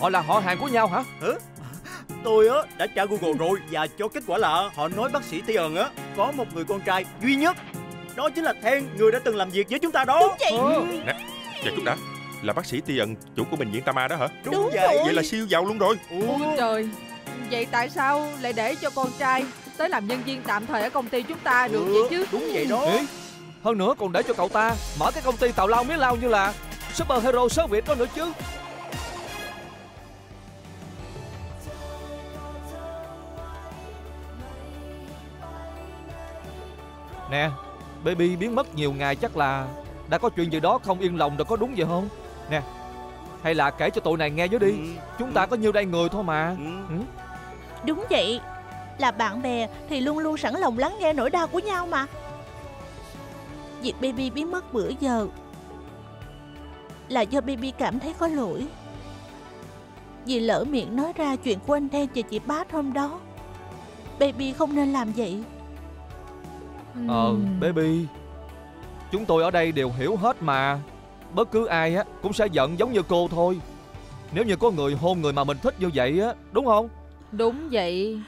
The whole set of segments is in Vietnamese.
Họ là họ hàng của nhau hả? Tôi á đã tra Google rồi và cho kết quả là họ nói bác sĩ Tian á có một người con trai duy nhất, đó chính là Then, người đã từng làm việc với chúng ta đó. Đúng vậy. Nè, chờ chút đã, là bác sĩ Tian chủ của bệnh viện Tama đó hả? Đúng vậy. Vậy là siêu giàu luôn rồi. Ôi trời, vậy tại sao lại để cho con trai tới làm nhân viên tạm thời ở công ty chúng ta được vậy chứ? Đúng vậy đó. Hơn nữa còn để cho cậu ta mở cái công ty tàu lao mía lao như là Super Hero Show Việt đó nữa chứ. Nè, baby biến mất nhiều ngày chắc là đã có chuyện gì đó không yên lòng rồi, có đúng vậy không? Nè, hay là kể cho tụi này nghe với đi. Chúng ta có nhiêu đây người thôi mà. Đúng vậy, là bạn bè thì luôn luôn sẵn lòng lắng nghe nỗi đau của nhau mà. Việc baby biến mất bữa giờ là do baby cảm thấy có lỗi vì lỡ miệng nói ra chuyện của anh Then và chị Pat hôm đó. Baby không nên làm vậy. Baby, chúng tôi ở đây đều hiểu hết mà. Bất cứ ai á cũng sẽ giận giống như cô thôi, nếu như có người hôn người mà mình thích như vậy á, đúng không? Đúng vậy.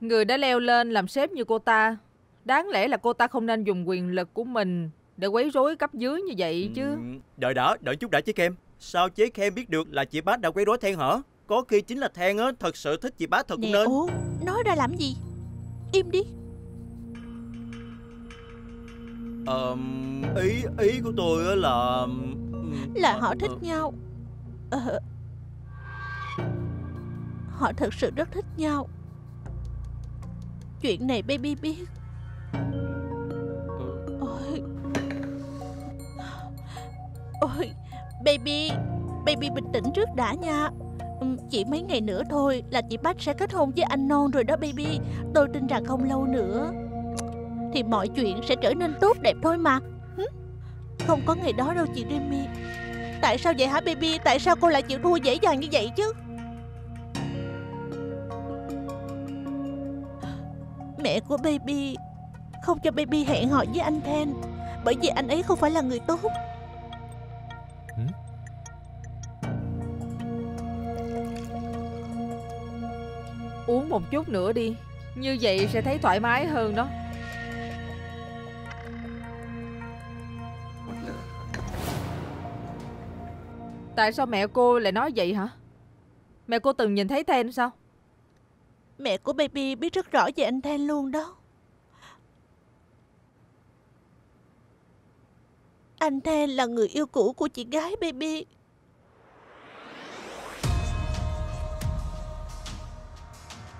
Người đã leo lên làm sếp như cô ta, đáng lẽ là cô ta không nên dùng quyền lực của mình để quấy rối cấp dưới như vậy chứ. Đợi đã, đợi chút đã chế Kem. Sao chế Kem biết được là chị Pat đã quấy rối Then hả? Có khi chính là Then á thật sự thích chị Pat thật cũng nên. Nói ra làm gì? Im đi. Ý của tôi là họ thích nhau. Họ thật sự rất thích nhau. Chuyện này baby biết. Ôi, baby bình tĩnh trước đã nha. Chỉ mấy ngày nữa thôi là chị Pat sẽ kết hôn với anh Non rồi đó baby. Tôi tin rằng không lâu nữa thì mọi chuyện sẽ trở nên tốt đẹp thôi mà. Không có ngày đó đâu chị Remy. Tại sao vậy hả baby? Tại sao cô lại chịu thua dễ dàng như vậy chứ? Mẹ của baby không cho baby hẹn hò với anh Then, bởi vì anh ấy không phải là người tốt. Uống một chút nữa đi, như vậy sẽ thấy thoải mái hơn đó. Tại sao mẹ cô lại nói vậy hả? Mẹ cô từng nhìn thấy Then sao? Mẹ của baby biết rất rõ về anh Then luôn đó. Anh Then là người yêu cũ của chị gái baby.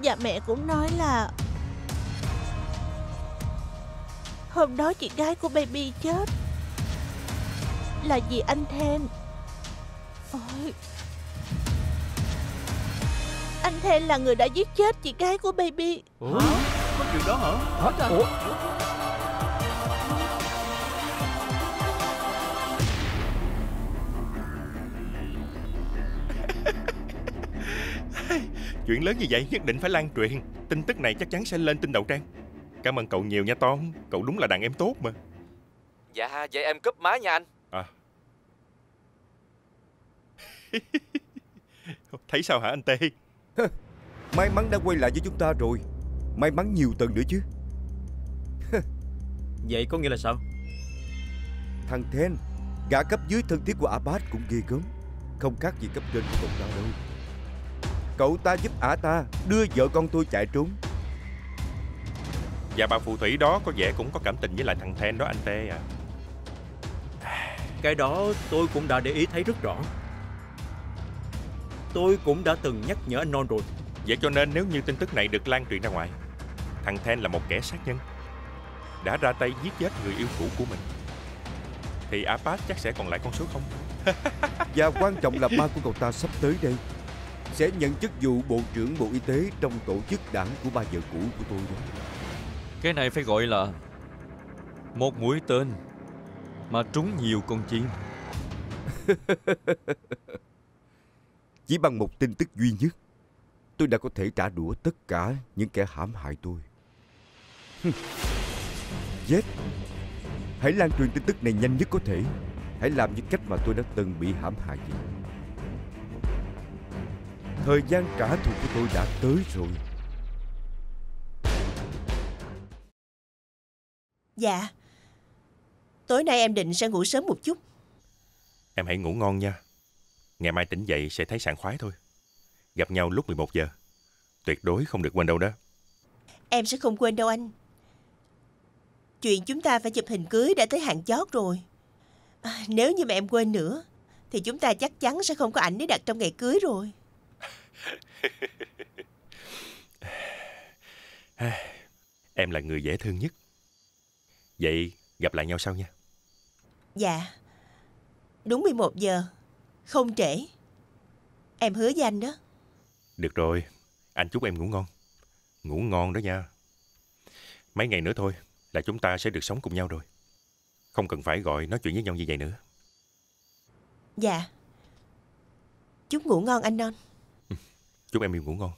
Và mẹ cũng nói là hôm đó chị gái của baby chết là vì anh Then. Anh Then là người đã giết chết chị gái của baby. Có chuyện đó hả? Chuyện lớn như vậy nhất định phải lan truyền. Tin tức này chắc chắn sẽ lên tin đầu trang. Cảm ơn cậu nhiều nha Tom. Cậu đúng là đàn em tốt mà. Dạ, vậy em cúp máy nha anh. Thấy sao hả anh Tê? May mắn đã quay lại với chúng ta rồi. May mắn nhiều tuần nữa chứ. Vậy có nghĩa là sao? Thằng Then, gã cấp dưới thân thiết của Abbas cũng ghê gớm, không khác gì cấp trên của cậu ta đâu. Cậu ta giúp ả ta đưa vợ con tôi chạy trốn. Và bà phù thủy đó có vẻ cũng có cảm tình với lại thằng Then đó anh Tê à. Cái đó tôi cũng đã để ý thấy rất rõ. Tôi cũng đã từng nhắc nhở anh Non rồi. Vậy cho nên nếu như tin tức này được lan truyền ra ngoài, thằng Then là một kẻ sát nhân đã ra tay giết chết người yêu cũ của mình, thì Abbas chắc sẽ còn lại con số không. Và quan trọng là ba của cậu ta sắp tới đây sẽ nhận chức vụ Bộ trưởng Bộ Y tế trong tổ chức đảng của ba vợ cũ của tôi đó. Cái này phải gọi là một mũi tên mà trúng nhiều con chim. Chỉ bằng một tin tức duy nhất, tôi đã có thể trả đũa tất cả những kẻ hãm hại tôi. Yes. Hãy lan truyền tin tức này nhanh nhất có thể. Hãy làm như cách mà tôi đã từng bị hãm hại vậy. Thời gian trả thù của tôi đã tới rồi. Dạ. Tối nay em định sẽ ngủ sớm một chút. Em hãy ngủ ngon nha. Ngày mai tỉnh dậy sẽ thấy sảng khoái thôi. Gặp nhau lúc 11 giờ. Tuyệt đối không được quên đâu đó. Em sẽ không quên đâu anh. Chuyện chúng ta phải chụp hình cưới đã tới hạn chót rồi. Nếu như mà em quên nữa thì chúng ta chắc chắn sẽ không có ảnh để đặt trong ngày cưới rồi. Em là người dễ thương nhất. Vậy gặp lại nhau sau nha. Dạ. Đúng 11 giờ. Không trễ. Em hứa với anh đó. Được rồi. Anh chúc em ngủ ngon. Ngủ ngon đó nha. Mấy ngày nữa thôi là chúng ta sẽ được sống cùng nhau rồi. Không cần phải gọi nói chuyện với nhau như vậy nữa. Dạ. Chúc ngủ ngon anh Non. Chúc em yêu ngủ ngon.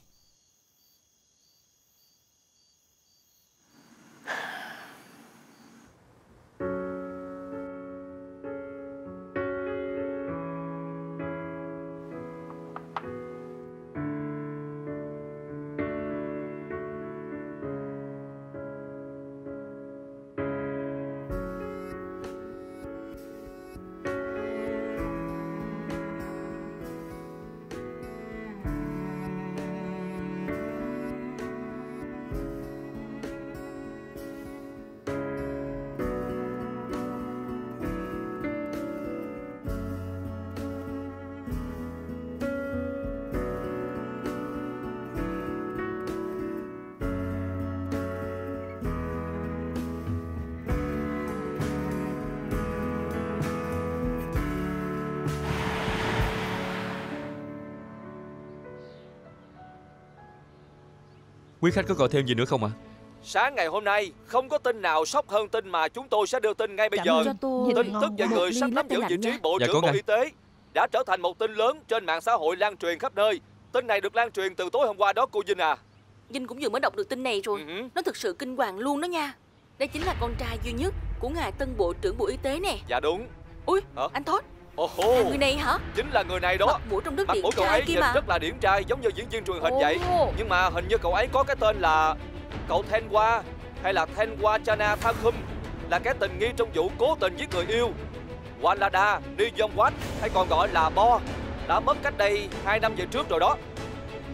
Quý khách có gọi thêm gì nữa không ạ? Sáng ngày hôm nay không có tin nào sốc hơn tin mà chúng tôi sẽ đưa tin ngay bây giờ. Tin tức về người sắp nắm giữ vị trí Bộ trưởng Bộ Y tế đã trở thành một tin lớn trên mạng xã hội, lan truyền khắp nơi. Tin này được lan truyền từ tối hôm qua đó cô Vinh à. Vinh cũng vừa mới đọc được tin này rồi. Nó thực sự kinh hoàng luôn đó nha. Đây chính là con trai duy nhất của ngài tân Bộ trưởng Bộ Y tế nè. Dạ đúng. Ui, anh Thốt. Là người này hả? Chính là người này đó. Mặt mũi trong nước điển trai kia mà. Rất là điển trai, giống như diễn viên truyền hình vậy. Nhưng mà hình như cậu ấy có cái tên là cậu Thenwa hay là Thenwa Chanathakhum, là cái tình nghi trong vụ cố tình giết người yêu Walada Niyomwat, hay còn gọi là Bo, đã mất cách đây 2 năm về trước rồi đó.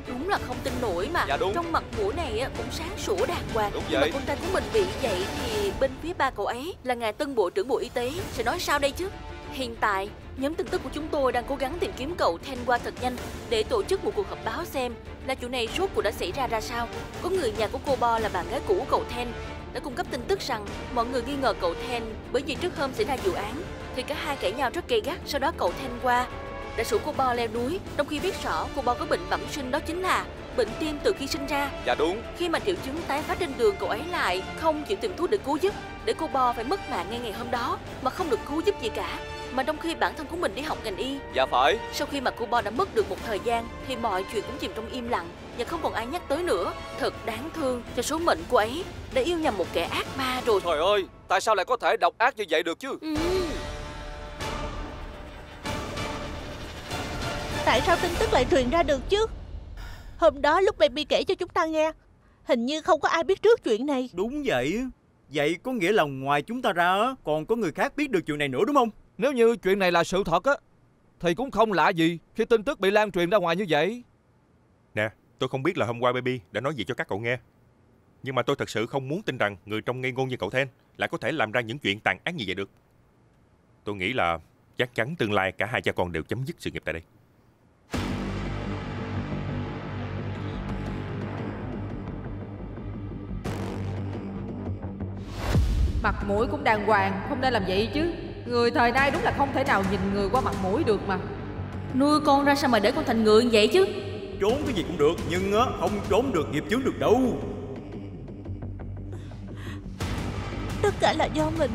Đúng là không tin nổi mà. Dạ, trong mặt mũi này cũng sáng sủa đàng hoàng. Đúng vậy. Mà con trai của mình bị vậy thì bên phía ba cậu ấy là ngài tân Bộ trưởng Bộ Y tế sẽ nói sao đây chứ? Hiện tại, nhóm tin tức của chúng tôi đang cố gắng tìm kiếm cậu Thenwa thật nhanh để tổ chức một cuộc họp báo xem là chuyện này rốt cuộc đã xảy ra ra sao. Có người nhà của cô Bo là bạn gái cũ của cậu Then đã cung cấp tin tức rằng mọi người nghi ngờ cậu Then, bởi vì trước hôm xảy ra vụ án thì cả hai cãi nhau rất gay gắt. Sau đó cậu Thenwa đã rủ cô Bo leo núi, trong khi biết rõ cô Bo có bệnh bẩm sinh, đó chính là bệnh tim từ khi sinh ra. Dạ đúng. Khi mà triệu chứng tái phát trên đường, cậu ấy lại không chịu tìm thuốc để cứu giúp, để cô Bo phải mất mạng ngay ngày hôm đó mà không được cứu giúp gì cả. Mà trong khi bản thân của mình đi học ngành y. Dạ phải. Sau khi mà cô Bo đã mất được một thời gian thì mọi chuyện cũng chìm trong im lặng và không còn ai nhắc tới nữa. Thật đáng thương cho số mệnh cô ấy, đã yêu nhầm một kẻ ác ma rồi. Trời ơi, tại sao lại có thể độc ác như vậy được chứ? Tại sao tin tức lại truyền ra được chứ? Hôm đó lúc baby kể cho chúng ta nghe, hình như không có ai biết trước chuyện này. Đúng vậy. Vậy có nghĩa là ngoài chúng ta ra còn có người khác biết được chuyện này nữa đúng không? Nếu như chuyện này là sự thật á thì cũng không lạ gì khi tin tức bị lan truyền ra ngoài như vậy. Nè, tôi không biết là hôm qua baby đã nói gì cho các cậu nghe, nhưng mà tôi thật sự không muốn tin rằng người trong ngây ngôn như cậu Then lại có thể làm ra những chuyện tàn ác như vậy được. Tôi nghĩ là chắc chắn tương lai cả hai cha con đều chấm dứt sự nghiệp tại đây. Mặt mũi cũng đàng hoàng, không nên làm vậy chứ. Người thời nay đúng là không thể nào nhìn người qua mặt mũi được mà. Nuôi con ra sao mà để con thành người vậy chứ? Trốn cái gì cũng được, nhưng á không trốn được nghiệp chướng được đâu. Tất cả là do mình.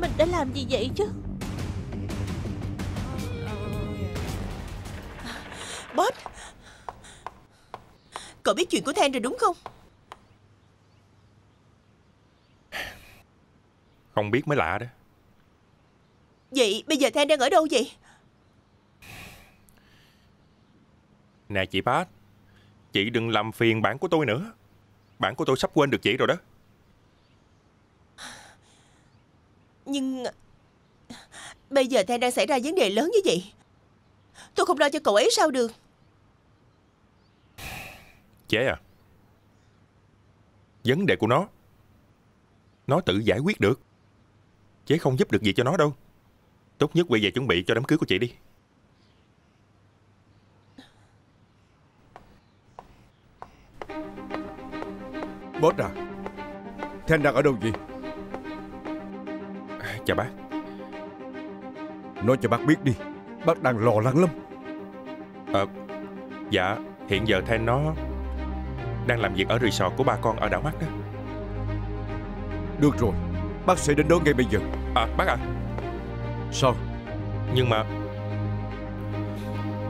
Mình đã làm gì vậy chứ? Boss, cậu biết chuyện của Then rồi đúng không? Không biết mới lạ đó. Vậy bây giờ Then đang ở đâu vậy? Nè chị Pat, chị đừng làm phiền bạn của tôi nữa. Bạn của tôi sắp quên được chị rồi đó. Nhưng bây giờ Then đang xảy ra vấn đề lớn như vậy, tôi không lo cho cậu ấy sao được. Chế à, vấn đề của nó tự giải quyết được. Chế không giúp được gì cho nó đâu. Tốt nhất quay về chuẩn bị cho đám cưới của chị đi. Boss à, Then đang ở đâu vậy? Chào bác. Nói cho bác biết đi, bác đang lo lắng lắm. Dạ, hiện giờ Then nó đang làm việc ở resort của ba con ở đảo Mắt đó. Được rồi, bác sẽ đến đó ngay bây giờ. Bác à. Sao? Nhưng mà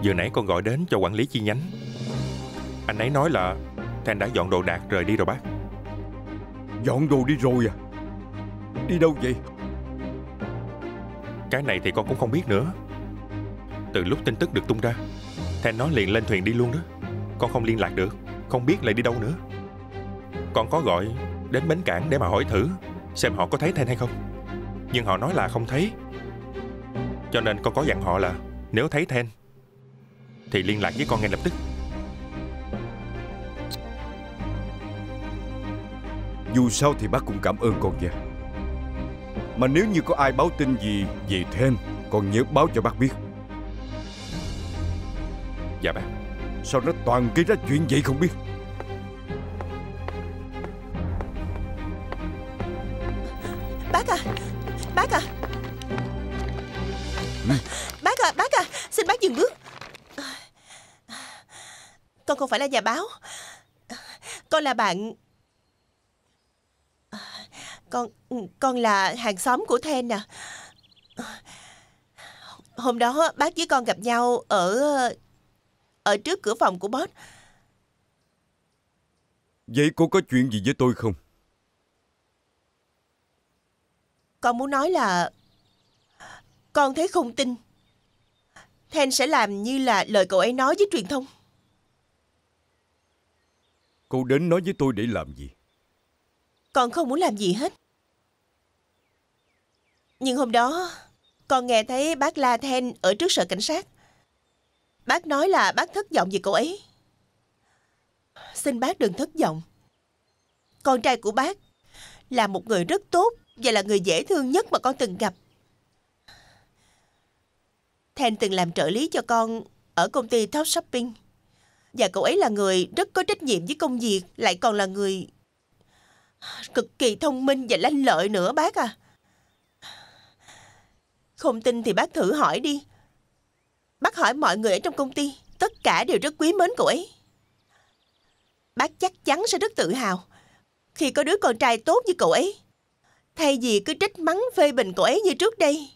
vừa nãy con gọi đến cho quản lý chi nhánh, anh ấy nói là Then đã dọn đồ đạc rời đi rồi bác. Dọn đồ đi rồi à? Đi đâu vậy? Cái này thì con cũng không biết nữa. Từ lúc tin tức được tung ra, Then nó liền lên thuyền đi luôn đó. Con không liên lạc được, không biết lại đi đâu nữa. Con có gọi đến bến cảng để mà hỏi thử xem họ có thấy Then hay không, nhưng họ nói là không thấy. Cho nên con có dặn họ là nếu thấy Then thì liên lạc với con ngay lập tức. Dù sao thì bác cũng cảm ơn con nha. Mà nếu như có ai báo tin gì về Then, con nhớ báo cho bác biết. Dạ bác. Sao nó toàn gây ra chuyện vậy không biết. Bác à, bác à. Bác à, bác à, xin bác dừng bước. Con không phải là nhà báo. Con là bạn. Con là hàng xóm của Then nè. Hôm đó bác với con gặp nhau ở trước cửa phòng của boss. Vậy cô có chuyện gì với tôi không? Con muốn nói là con thấy không tin Then sẽ làm như là lời cậu ấy nói với truyền thông. Cô đến nói với tôi để làm gì? Con không muốn làm gì hết. Nhưng hôm đó con nghe thấy bác la Then ở trước sở cảnh sát. Bác nói là bác thất vọng về cậu ấy. Xin bác đừng thất vọng. Con trai của bác là một người rất tốt và là người dễ thương nhất mà con từng gặp. Then từng làm trợ lý cho con ở công ty Top Shopping, và cậu ấy là người rất có trách nhiệm với công việc, lại còn là người cực kỳ thông minh và lanh lợi nữa bác à. Không tin thì bác thử hỏi đi. Bác hỏi mọi người ở trong công ty, tất cả đều rất quý mến cậu ấy. Bác chắc chắn sẽ rất tự hào khi có đứa con trai tốt như cậu ấy, thay vì cứ trách mắng phê bình cậu ấy như trước đây.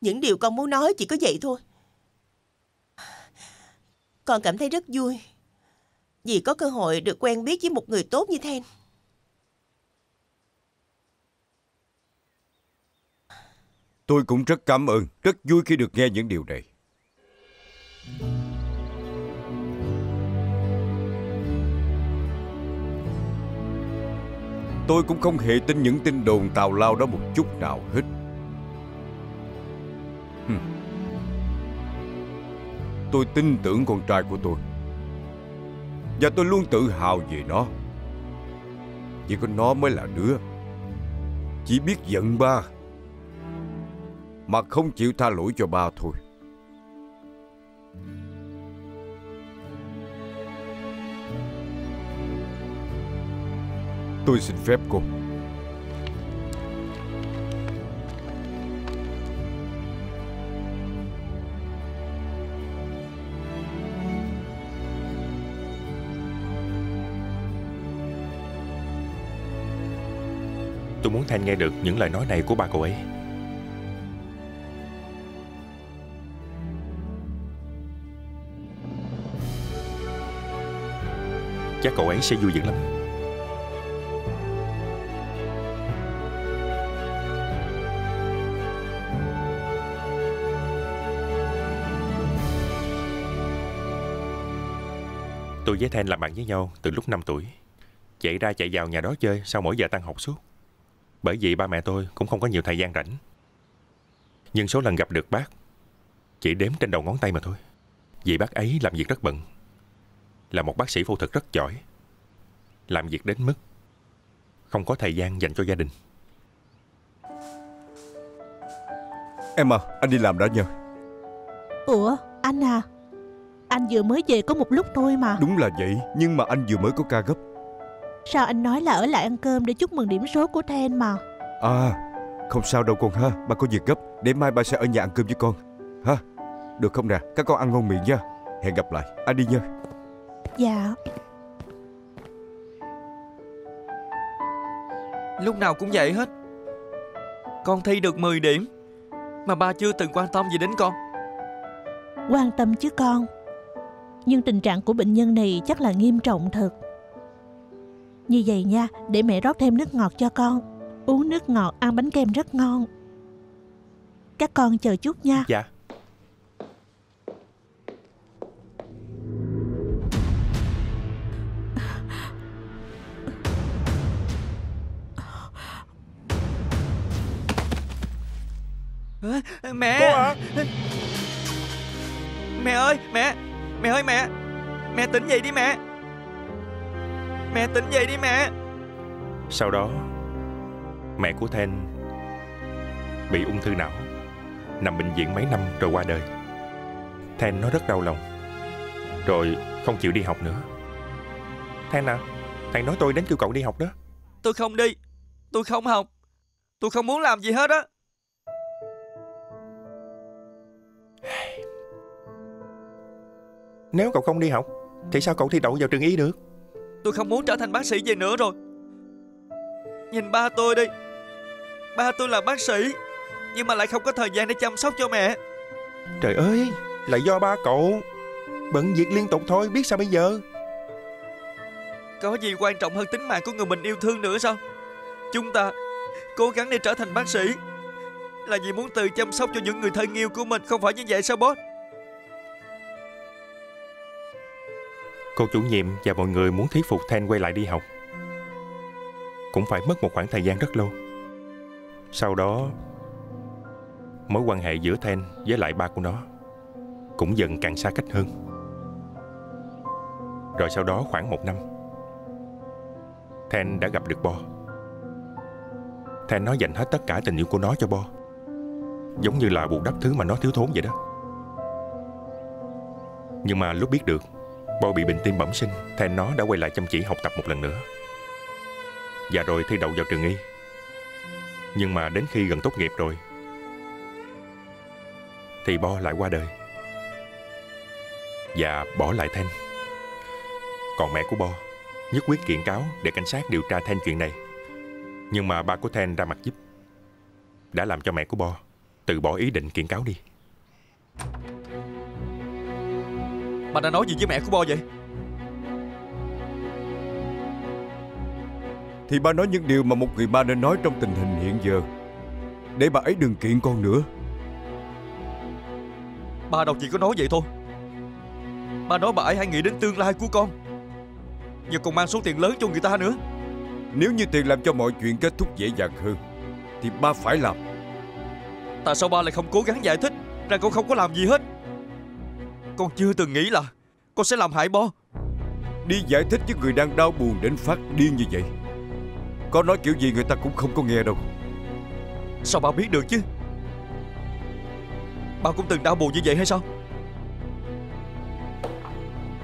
Những điều con muốn nói chỉ có vậy thôi. Con cảm thấy rất vui vì có cơ hội được quen biết với một người tốt như Then. Tôi cũng rất cảm ơn, rất vui khi được nghe những điều này. Tôi cũng không hề tin những tin đồn tào lao đó một chút nào hết. Tôi tin tưởng con trai của tôi, và tôi luôn tự hào về nó. Chỉ có nó mới là đứa chỉ biết giận ba mà không chịu tha lỗi cho ba thôi. Tôi xin phép cô. Tôi muốn Then nghe được những lời nói này của ba cậu ấy. Chắc cậu ấy sẽ vui vẻ lắm. Tôi với Then làm bạn với nhau từ lúc 5 tuổi. Chạy ra chạy vào nhà đó chơi sau mỗi giờ tan học suốt. Bởi vì ba mẹ tôi cũng không có nhiều thời gian rảnh. Nhưng số lần gặp được bác chỉ đếm trên đầu ngón tay mà thôi. Vì bác ấy làm việc rất bận. Là một bác sĩ phẫu thuật rất giỏi. Làm việc đến mức không có thời gian dành cho gia đình. Em à, anh đi làm đã nhờ. Ủa, anh à? Anh vừa mới về có một lúc thôi mà. Đúng là vậy, nhưng mà anh vừa mới có ca gấp. Sao anh nói là ở lại ăn cơm để chúc mừng điểm số của Then mà? À, không sao đâu con ha, ba có việc gấp. Để mai ba sẽ ở nhà ăn cơm với con ha. Được không nè, các con ăn ngon miệng nha. Hẹn gặp lại, anh đi nha. Dạ. Lúc nào cũng vậy hết. Con thi được 10 điểm mà ba chưa từng quan tâm gì đến con. Quan tâm chứ con. Nhưng tình trạng của bệnh nhân này chắc là nghiêm trọng thật. Như vậy nha, để mẹ rót thêm nước ngọt cho con. Uống nước ngọt, ăn bánh kem rất ngon. Các con chờ chút nha. Dạ. Mẹ à? Mẹ ơi, mẹ ơi mẹ tỉnh dậy đi mẹ. Mẹ tỉnh dậy đi mẹ. Sau đó mẹ của Then bị ung thư não, nằm bệnh viện mấy năm rồi qua đời. Then nó rất đau lòng, rồi không chịu đi học nữa. Then à, thầy nói tôi đến kêu cậu đi học đó. Tôi không đi. Tôi không học. Tôi không muốn làm gì hết á. Nếu cậu không đi học thì sao cậu thi đậu vào trường y được? Tôi không muốn trở thành bác sĩ gì nữa rồi. Nhìn ba tôi đi. Ba tôi là bác sĩ, nhưng mà lại không có thời gian để chăm sóc cho mẹ. Trời ơi, là do ba cậu bận việc liên tục thôi, biết sao bây giờ. Có gì quan trọng hơn tính mạng của người mình yêu thương nữa sao? Chúng ta cố gắng để trở thành bác sĩ là vì muốn tự chăm sóc cho những người thân yêu của mình. Không phải như vậy sao boss? Cô chủ nhiệm và mọi người muốn thuyết phục Then quay lại đi học cũng phải mất một khoảng thời gian rất lâu. Sau đó mối quan hệ giữa Then với lại ba của nó cũng dần càng xa cách hơn. Rồi sau đó khoảng 1 năm, Then đã gặp được Bo. Then nó dành hết tất cả tình yêu của nó cho Bo, giống như là bù đắp thứ mà nó thiếu thốn vậy đó. Nhưng mà lúc biết được Bo bị bệnh tim bẩm sinh, Then nó đã quay lại chăm chỉ học tập một lần nữa và rồi thi đậu vào trường y. Nhưng mà đến khi gần tốt nghiệp rồi thì Bo lại qua đời và bỏ lại Then. Còn mẹ của Bo nhất quyết kiện cáo để cảnh sát điều tra Then chuyện này. Nhưng mà ba của Then ra mặt giúp, đã làm cho mẹ của Bo từ bỏ ý định kiện cáo đi. Bà đã nói gì với mẹ của Bo vậy? Thì ba nói những điều mà một người ba nên nói trong tình hình hiện giờ, để bà ấy đừng kiện con nữa. Ba đâu chỉ có nói vậy thôi. Ba nói bà ấy hãy nghĩ đến tương lai của con, giờ còn mang số tiền lớn cho người ta nữa. Nếu như tiền làm cho mọi chuyện kết thúc dễ dàng hơn thì ba phải làm. Tại sao ba lại không cố gắng giải thích rằng con không có làm gì hết? Con chưa từng nghĩ là con sẽ làm hại Bo. Đi giải thích với người đang đau buồn đến phát điên như vậy, con nói kiểu gì người ta cũng không có nghe đâu. Sao ba biết được chứ? Ba cũng từng đau buồn như vậy hay sao?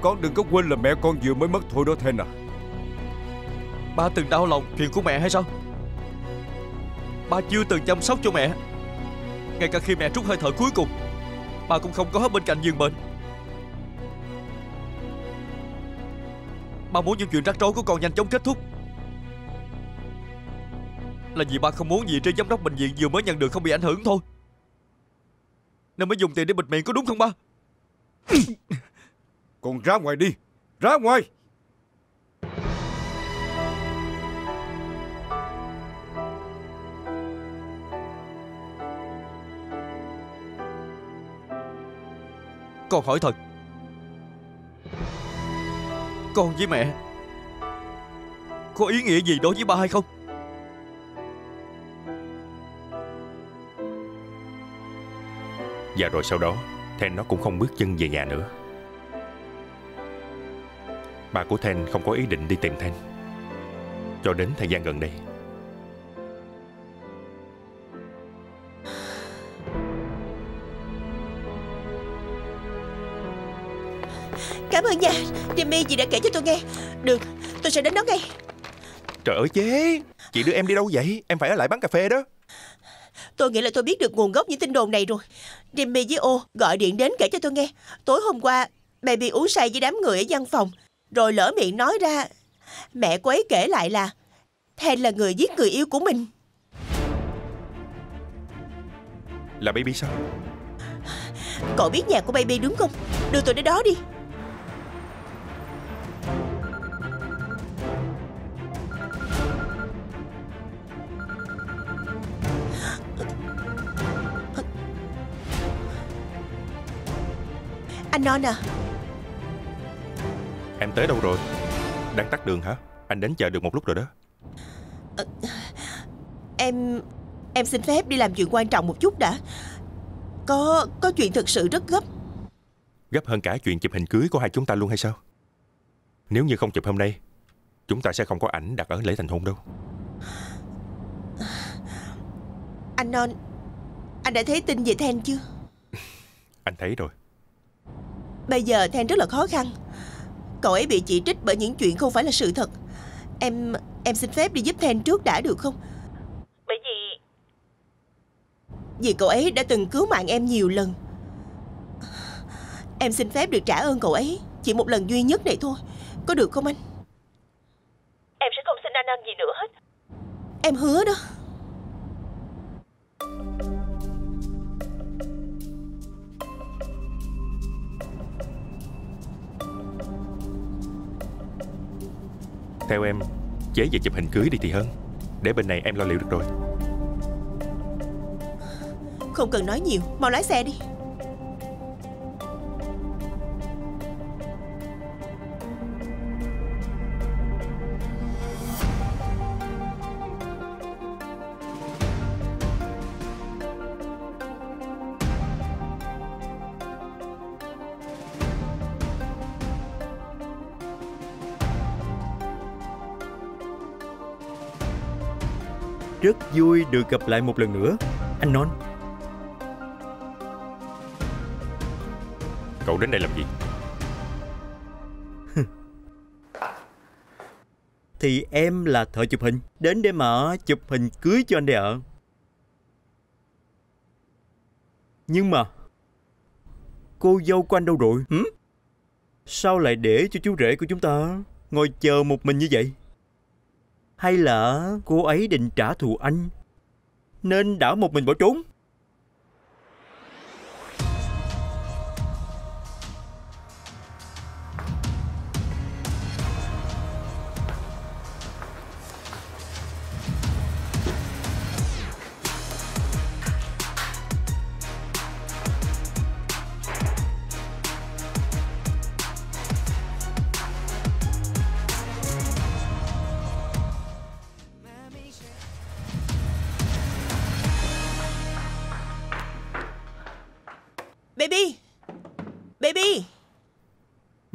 Con đừng có quên là mẹ con vừa mới mất thôi đó Then à. Ba từng đau lòng chuyện của mẹ hay sao? Ba chưa từng chăm sóc cho mẹ. Ngay cả khi mẹ trút hơi thở cuối cùng, ba cũng không có ở bên cạnh giường bệnh. Ba muốn những chuyện rắc rối của con nhanh chóng kết thúc là vì ba không muốn vị trí giám đốc bệnh viện vừa mới nhận được không bị ảnh hưởng thôi, nên mới dùng tiền để bịt miệng, có đúng không ba? Con ra ngoài đi, ra ngoài. Con hỏi thật, Con với mẹ có ý nghĩa gì đối với ba hay không? Và rồi sau đó Then nó cũng không bước chân về nhà nữa. Ba của Then không có ý định đi tìm Then cho đến thời gian gần đây. Cảm ơn nha Jimmy vì đã kể cho tôi nghe. Được, tôi sẽ đến đó ngay. Trời ơi chế, chị đưa em đi đâu vậy? Em phải ở lại bán cà phê đó. Tôi nghĩ là tôi biết được nguồn gốc những tin đồn này rồi. Jimmy với O gọi điện đến kể cho tôi nghe. Tối hôm qua mẹ bị uống say với đám người ở văn phòng, rồi lỡ miệng nói ra. Mẹ cô ấy kể lại là Then là người giết người yêu của mình. Là Baby sao? Cậu biết nhà của Baby đúng không? Đưa tôi đến đó đi. Anh Non à, em tới đâu rồi? Đang tắt đường hả? Anh đến chờ được một lúc rồi đó. Em xin phép đi làm chuyện quan trọng một chút đã. Có chuyện thực sự rất gấp. Gấp hơn cả chuyện chụp hình cưới của hai chúng ta luôn hay sao? Nếu như không chụp hôm nay, chúng ta sẽ không có ảnh đặt ở lễ thành hôn đâu. Anh Non, anh đã thấy tin về Then chưa? Anh thấy rồi. Bây giờ Then rất là khó khăn. Cậu ấy bị chỉ trích bởi những chuyện không phải là sự thật. Em xin phép đi giúp Then trước đã được không? Bởi vì cậu ấy đã từng cứu mạng em nhiều lần. Em xin phép được trả ơn cậu ấy chỉ một lần duy nhất này thôi. Có được không anh? Em sẽ không xin anh ăn gì nữa hết. Em hứa đó. Theo em, chế về chụp hình cưới đi thì hơn. Để bên này em lo liệu được rồi. Không cần nói nhiều, mau lái xe đi. Rất vui được gặp lại một lần nữa, anh Non. Cậu đến đây làm gì? Thì em là thợ chụp hình, đến để mà chụp hình cưới cho anh đây ạ. Nhưng mà cô dâu của anh đâu rồi? Sao lại để cho chú rể của chúng ta ngồi chờ một mình như vậy? Hay là cô ấy định trả thù anh nên đã một mình bỏ trốn?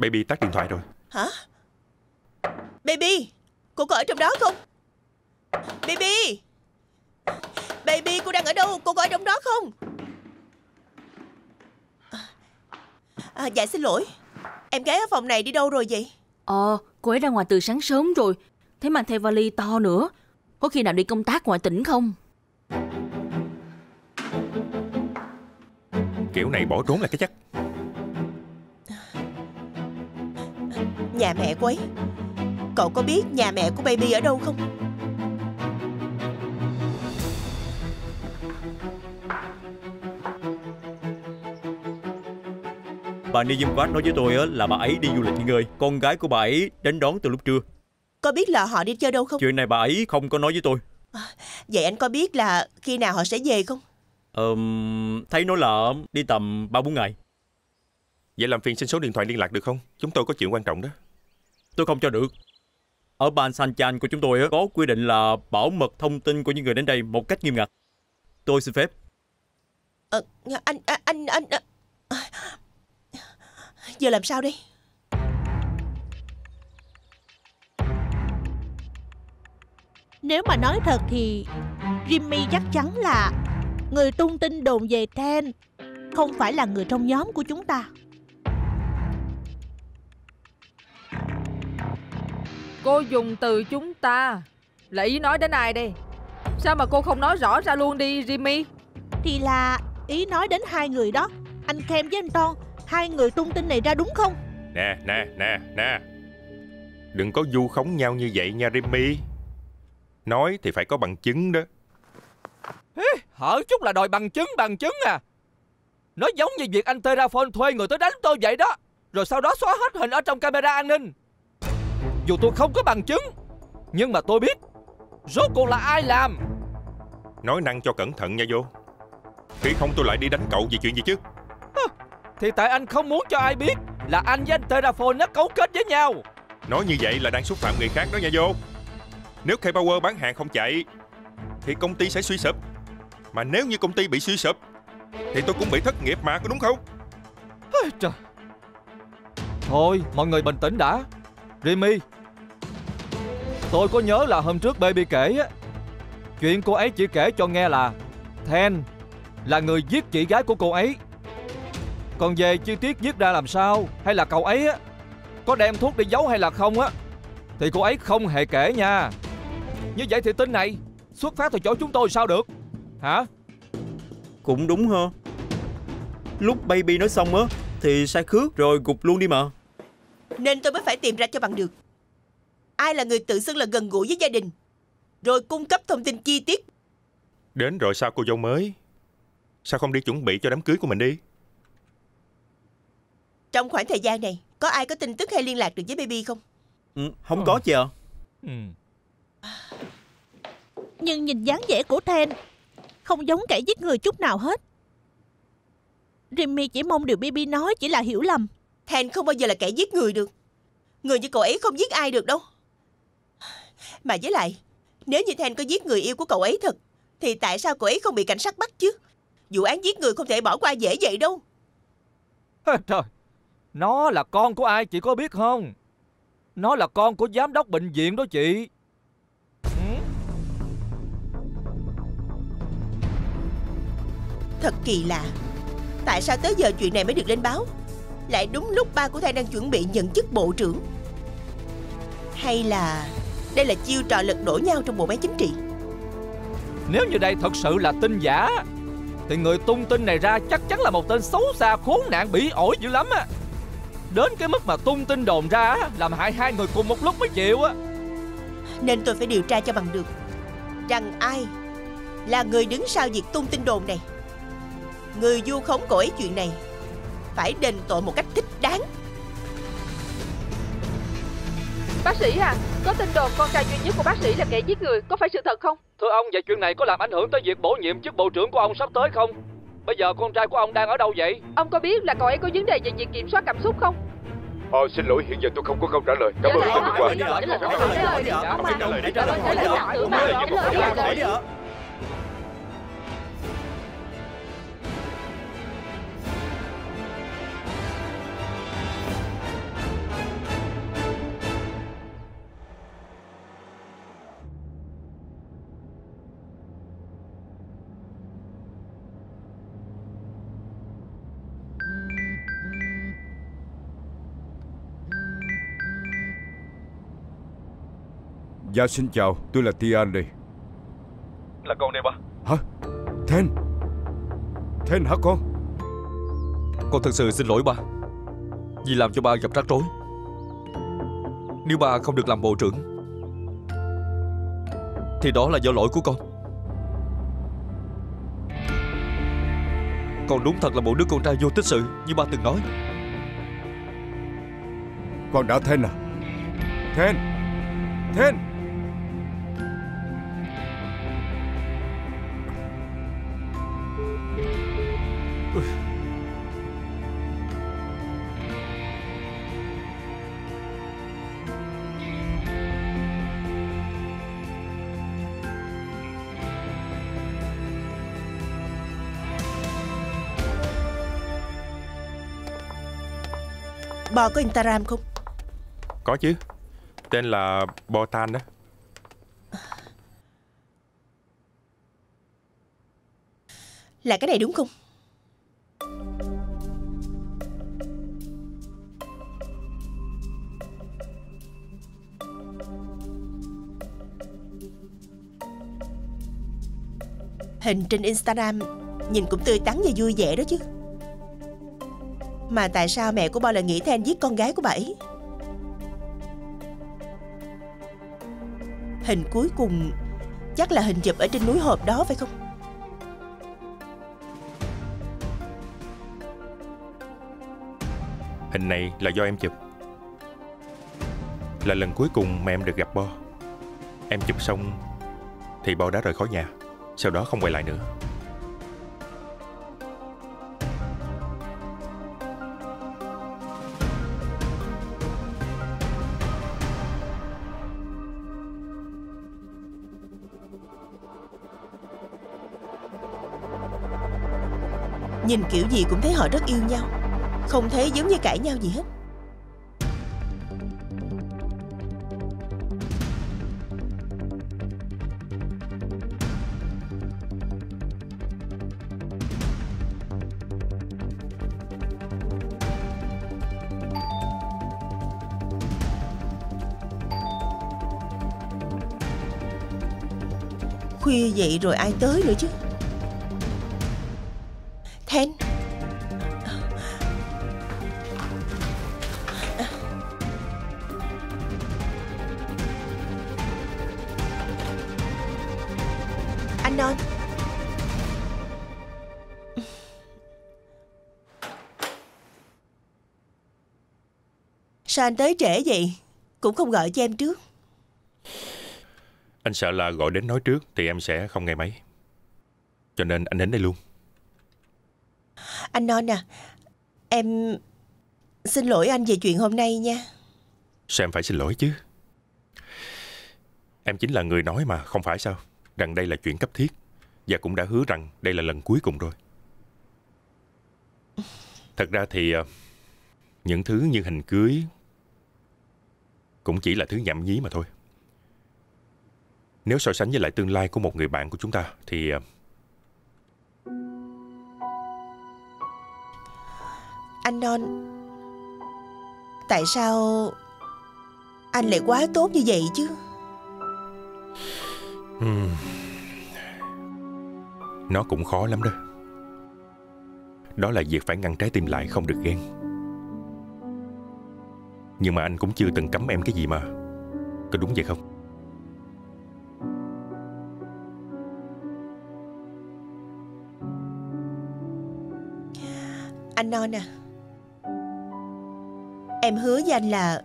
Baby tắt điện thoại rồi. Hả? Baby, cô có ở trong đó không? Baby, cô đang ở đâu? Cô có ở trong đó không? Dạ xin lỗi, em gái ở phòng này đi đâu rồi vậy? Cô ấy ra ngoài từ sáng sớm rồi. Thế mang theo vali to nữa. Có khi nào đi công tác ngoài tỉnh không? Kiểu này bỏ trốn là cái chắc. Nhà mẹ cô ấy. Cậu có biết nhà mẹ của Baby ở đâu không? Bà Niyomwat nói với tôi là bà ấy đi du lịch nghỉ ngơi. Con gái của bà ấy đến đón từ lúc trưa. Có biết là họ đi chơi đâu không? Chuyện này bà ấy không có nói với tôi. Vậy anh có biết là khi nào họ sẽ về không? Thấy nói là đi tầm 3-4 ngày. Vậy làm phiền xin số điện thoại liên lạc được không? Chúng tôi có chuyện quan trọng đó. Tôi không cho được. Ở ban Sanchan của chúng tôi có quy định là bảo mật thông tin của những người đến đây một cách nghiêm ngặt. Tôi xin phép. Anh giờ làm sao đây? Nếu mà nói thật thì Jimmy chắc chắn là người tung tin đồn về Then, không phải là người trong nhóm của chúng ta. Cô dùng từ chúng ta là ý nói đến ai đây? Sao mà cô không nói rõ ra luôn đi Jimmy? Thì là ý nói đến hai người đó, anh Kem với anh Ton. Hai người tung tin này ra đúng không? Nè, đừng có vu khống nhau như vậy nha Jimmy. Nói thì phải có bằng chứng đó. Hở chút là đòi bằng chứng à? Nó giống như việc anh Terraphone thuê người tới đánh tôi vậy đó, rồi sau đó xóa hết hình ở trong camera an ninh. Dù tôi không có bằng chứng, nhưng mà tôi biết rốt cuộc là ai làm. Nói năng cho cẩn thận nha vô. Khi không tôi lại đi đánh cậu vì chuyện gì chứ? Thì tại anh không muốn cho ai biết là anh với anh Terraphone nó cấu kết với nhau. Nói như vậy là đang xúc phạm người khác đó nha vô. Nếu K-Power bán hàng không chạy thì công ty sẽ suy sụp. Mà nếu như công ty bị suy sụp thì tôi cũng bị thất nghiệp mà, có đúng không? Trời. Thôi mọi người bình tĩnh đã. Jimmy, tôi có nhớ là hôm trước Baby kể á, chuyện cô ấy chỉ kể cho nghe là Then là người giết chị gái của cô ấy. Còn về chi tiết giết ra làm sao, hay là cậu ấy á có đem thuốc đi giấu hay là không á, thì cô ấy không hề kể nha. Như vậy thì tin này xuất phát từ chỗ chúng tôi sao được hả? Cũng đúng ha. Lúc Baby nói xong á thì sai khước rồi gục luôn đi mà. Nên tôi mới phải tìm ra cho bằng được ai là người tự xưng là gần gũi với gia đình, rồi cung cấp thông tin chi tiết. Đến rồi sao cô dâu mới? Sao không đi chuẩn bị cho đám cưới của mình đi? Trong khoảng thời gian này có ai có tin tức hay liên lạc được với Baby không? Không có chị ạ. Nhưng nhìn dáng vẻ của Then không giống kẻ giết người chút nào hết. Jimmy chỉ mong điều Baby nói chỉ là hiểu lầm. Then không bao giờ là kẻ giết người được. Người như cậu ấy không giết ai được đâu. Mà với lại, nếu như Then có giết người yêu của cậu ấy thật, thì tại sao cậu ấy không bị cảnh sát bắt chứ? Vụ án giết người không thể bỏ qua dễ vậy đâu. Trời, nó là con của ai chị có biết không? Nó là con của giám đốc bệnh viện đó chị. Thật kỳ lạ. Tại sao tới giờ chuyện này mới được lên báo? Lại đúng lúc ba của Then đang chuẩn bị nhận chức bộ trưởng. Hay là đây là chiêu trò lật đổ nhau trong bộ máy chính trị? Nếu như đây thật sự là tin giả thì người tung tin này ra chắc chắn là một tên xấu xa khốn nạn bỉ ổi dữ lắm á. Đến cái mức mà tung tin đồn ra làm hại hai người cùng một lúc mới chịu á. Nên tôi phải điều tra cho bằng được rằng ai là người đứng sau việc tung tin đồn này. Người vu khống cậu ấy chuyện này phải đền tội một cách thích đáng. Bác sĩ à, có tin đồn con trai duy nhất của bác sĩ là kẻ giết người, có phải sự thật không? Thưa ông, vậy chuyện này có làm ảnh hưởng tới việc bổ nhiệm chức bộ trưởng của ông sắp tới không? Bây giờ con trai của ông đang ở đâu vậy? Ông có biết là cậu ấy có vấn đề về việc kiểm soát cảm xúc không? Xin lỗi, hiện giờ tôi không có câu trả lời. Cảm ơn ông đã qua. Dạ xin chào, tôi là Tian đây. Là con đây ba. Hả? Then hả con? Con thật sự xin lỗi ba vì làm cho ba gặp rắc rối. Nếu ba không được làm bộ trưởng thì đó là do lỗi của con. Con đúng thật là một đứa con trai vô tích sự như ba từng nói. Con đã Then à? Then Bo có Instagram không? Có chứ. Tên là Bo Tan đó. Là cái này đúng không? Hình trên Instagram nhìn cũng tươi tắn và vui vẻ đó chứ. Mà tại sao mẹ của Bo lại nghĩ Then giết con gái của bà ấy? Hình cuối cùng chắc là hình chụp ở trên núi hộp đó phải không? Hình này là do em chụp. Là lần cuối cùng mà em được gặp Bo. Em chụp xong thì Bo đã rời khỏi nhà, sau đó không quay lại nữa. Nhìn kiểu gì cũng thấy họ rất yêu nhau, không thấy giống như cãi nhau gì hết. Khuya vậy rồi ai tới nữa chứ? Then, anh Non. Sao anh tới trễ vậy? Cũng không gọi cho em trước. Anh sợ là gọi đến nói trước thì em sẽ không nghe máy, cho nên anh đến đây luôn. Anh Non à, em xin lỗi anh về chuyện hôm nay nha. Sao em phải xin lỗi chứ? Em chính là người nói mà, không phải sao, rằng đây là chuyện cấp thiết. Và cũng đã hứa rằng đây là lần cuối cùng rồi. Thật ra thì những thứ như hình cưới cũng chỉ là thứ nhảm nhí mà thôi. Nếu so sánh với lại tương lai của một người bạn của chúng ta thì... Anh Non, tại sao anh lại quá tốt như vậy chứ? Nó cũng khó lắm đó. Đó là việc phải ngăn trái tim lại không được ghen. Nhưng mà anh cũng chưa từng cấm em cái gì mà. Có đúng vậy không? Anh Non à, em hứa với anh là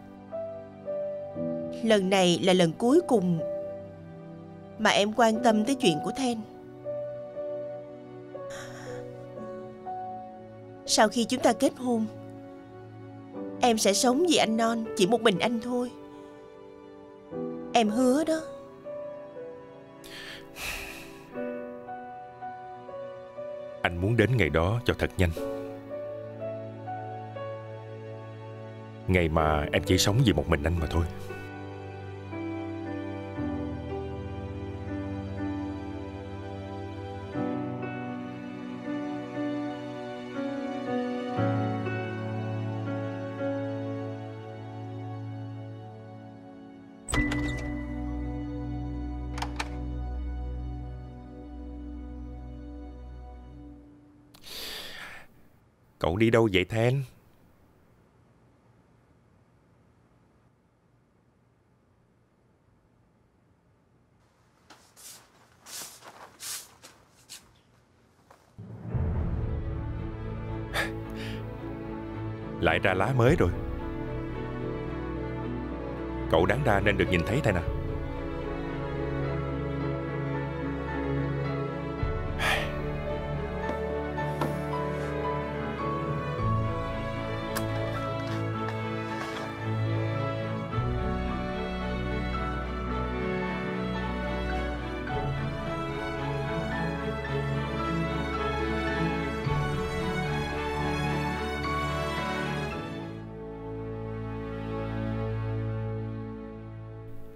lần này là lần cuối cùng mà em quan tâm tới chuyện của Then. Sau khi chúng ta kết hôn, em sẽ sống vì anh Non, chỉ một mình anh thôi. Em hứa đó. Anh muốn đến ngày đó cho thật nhanh. Ngày mà em chỉ sống vì một mình anh mà thôi. Cậu đi đâu vậy Then? Lại ra lá mới rồi. Cậu đáng ra nên được nhìn thấy thế nào.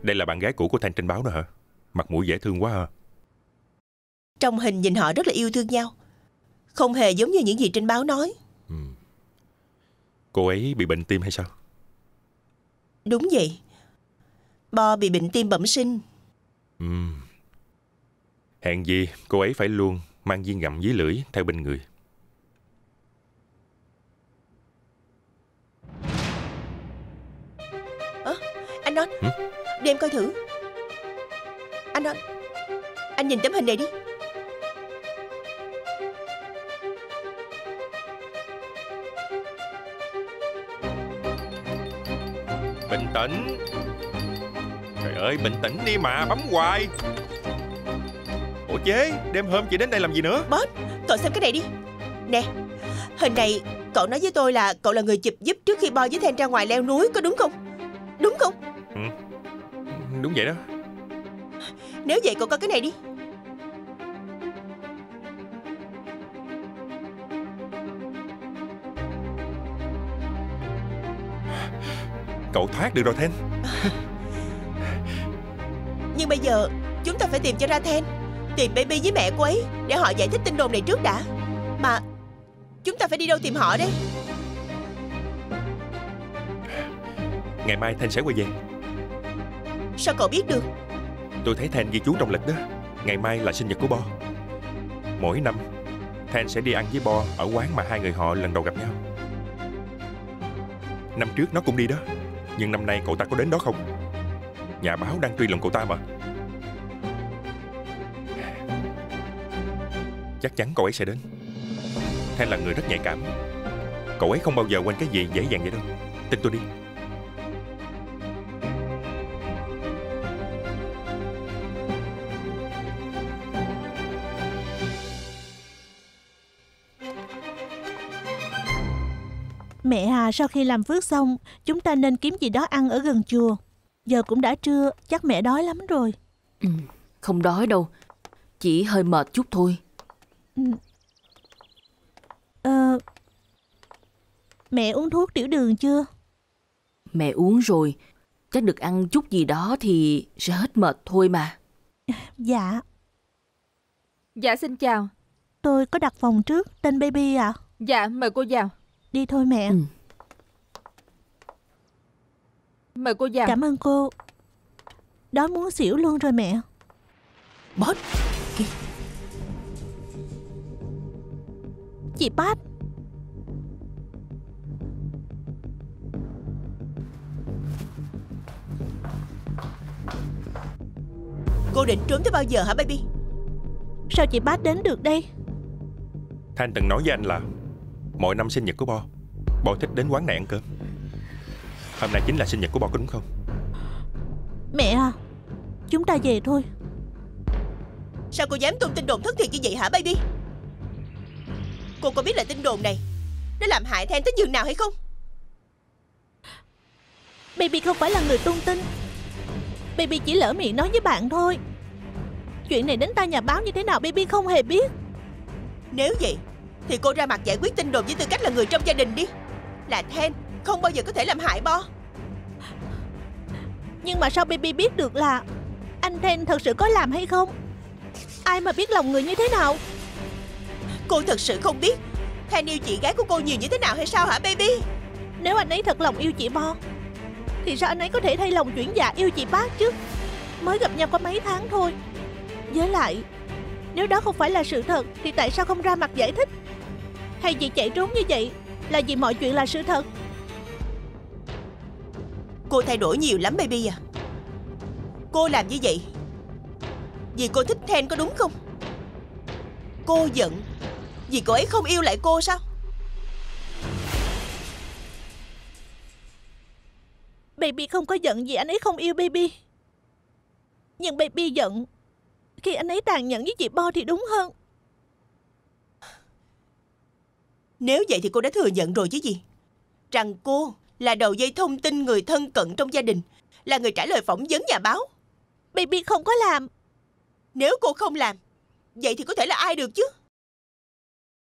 Đây là bạn gái cũ của Thành trên báo đó hả? Mặt mũi dễ thương quá ha. Trong hình nhìn họ rất là yêu thương nhau, không hề giống như những gì trên báo nói. Cô ấy bị bệnh tim hay sao? Đúng vậy, Bo bị bệnh tim bẩm sinh. Hèn gì cô ấy phải luôn mang viên gặm dưới lưỡi theo bên người. Anh Đón, để em coi thử. Anh Đón, anh nhìn tấm hình này đi. Bình tĩnh. Trời ơi, bình tĩnh đi mà, bấm hoài. Ủa chế, đêm hôm chị đến đây làm gì nữa? Boss, cậu xem cái này đi. Nè, hình này cậu nói với tôi là cậu là người chụp giúp trước khi Bo với Then ra ngoài leo núi, có đúng không? Đúng không? Ừ, đúng vậy đó. Nếu vậy cậu coi cái này đi. Cậu thoát được rồi Then. Nhưng bây giờ chúng ta phải tìm cho ra Then, tìm Baby với mẹ cô ấy để họ giải thích tin đồn này trước đã. Mà chúng ta phải đi đâu tìm họ đây? Ngày mai Then sẽ quay về. Sao cậu biết được? Tôi thấy Then ghi chú trong lịch đó. Ngày mai là sinh nhật của Bo. Mỗi năm Then sẽ đi ăn với Bo ở quán mà hai người họ lần đầu gặp nhau. Năm trước nó cũng đi đó. Nhưng năm nay cậu ta có đến đó không? Nhà báo đang truy lùng cậu ta mà. Chắc chắn cậu ấy sẽ đến. Then là người rất nhạy cảm. Cậu ấy không bao giờ quên cái gì dễ dàng vậy đâu. Tin tôi đi. Mẹ à, sau khi làm phước xong, chúng ta nên kiếm gì đó ăn ở gần chùa. Giờ cũng đã trưa, chắc mẹ đói lắm rồi. Không đói đâu, chỉ hơi mệt chút thôi. Mẹ uống thuốc tiểu đường chưa? Mẹ uống rồi, chắc được ăn chút gì đó thì sẽ hết mệt thôi mà. Dạ. Dạ xin chào. Tôi có đặt phòng trước, tên Baby ạ. Dạ, mời cô vào. Đi thôi mẹ. Mời cô vào. Cảm ơn cô. Đó muốn xỉu luôn rồi mẹ. Boss. Chị Pat. Cô định trốn tới bao giờ hả Baby? Sao chị Pat đến được đây? Thanh từng nói với anh là mỗi năm sinh nhật của Bo, Bo thích đến quán này ăn cơm. Hôm nay chính là sinh nhật của Bo, có đúng không? Mẹ à, chúng ta về thôi. Sao cô dám tung tin đồn thất thiệt như vậy hả Baby? Cô có biết là tin đồn này nó làm hại Then tới nhường nào hay không? Baby không phải là người tung tin. Baby chỉ lỡ miệng nói với bạn thôi. Chuyện này đến tai nhà báo như thế nào Baby không hề biết. Nếu vậy thì cô ra mặt giải quyết tin đồn với tư cách là người trong gia đình đi. Là Then không bao giờ có thể làm hại Bo. Nhưng mà sao Baby biết được là anh Then thật sự có làm hay không? Ai mà biết lòng người như thế nào? Cô thật sự không biết Then yêu chị gái của cô nhiều như thế nào hay sao hả Baby? Nếu anh ấy thật lòng yêu chị Bo thì sao anh ấy có thể thay lòng chuyển dạ yêu chị Bác chứ? Mới gặp nhau có mấy tháng thôi. Với lại nếu đó không phải là sự thật thì tại sao không ra mặt giải thích? Hay vì chạy trốn như vậy là vì mọi chuyện là sự thật? Cô thay đổi nhiều lắm Baby à. Cô làm như vậy vì cô thích Then có đúng không? Cô giận vì cô ấy không yêu lại cô sao? Baby không có giận vì anh ấy không yêu Baby. Nhưng Baby giận khi anh ấy tàn nhẫn với chị Bo thì đúng hơn. Nếu vậy thì cô đã thừa nhận rồi chứ gì, rằng cô là đầu dây thông tin người thân cận trong gia đình, là người trả lời phỏng vấn nhà báo. Baby không có làm. Nếu cô không làm vậy thì có thể là ai được chứ?